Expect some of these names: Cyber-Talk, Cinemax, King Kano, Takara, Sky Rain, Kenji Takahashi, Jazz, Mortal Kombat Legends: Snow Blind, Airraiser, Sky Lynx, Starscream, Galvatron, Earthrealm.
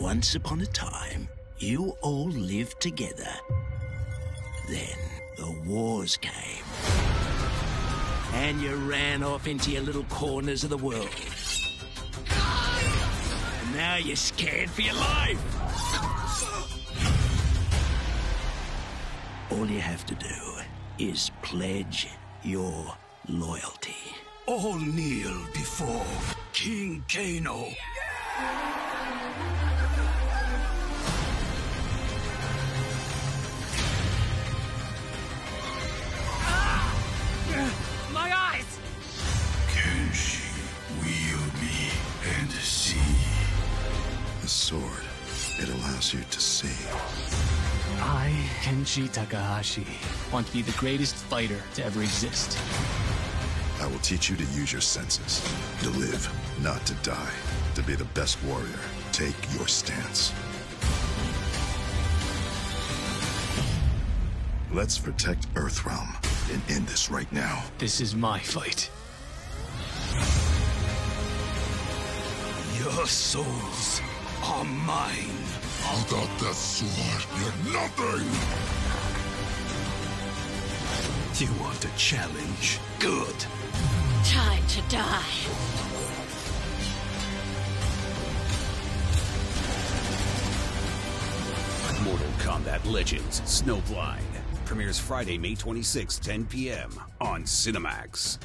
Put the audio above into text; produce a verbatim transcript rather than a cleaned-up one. Once upon a time, you all lived together. Then the wars came. And you ran off into your little corners of the world. And now you're scared for your life. All you have to do is pledge your loyalty. All kneel before King Kano. Yeah! Sword. It allows you to see. I, Kenji Takahashi, want to be the greatest fighter to ever exist. I will teach you to use your senses, to live, not to die, to be the best warrior. Take your stance. Let's protect Earthrealm and end this right now. This is my fight. Your souls are mine. Without that sword, you're nothing. You want a challenge? Good. Time to die. Mortal Kombat Legends: Snow Blind premieres Friday, May twenty-sixth, ten p m on Cinemax.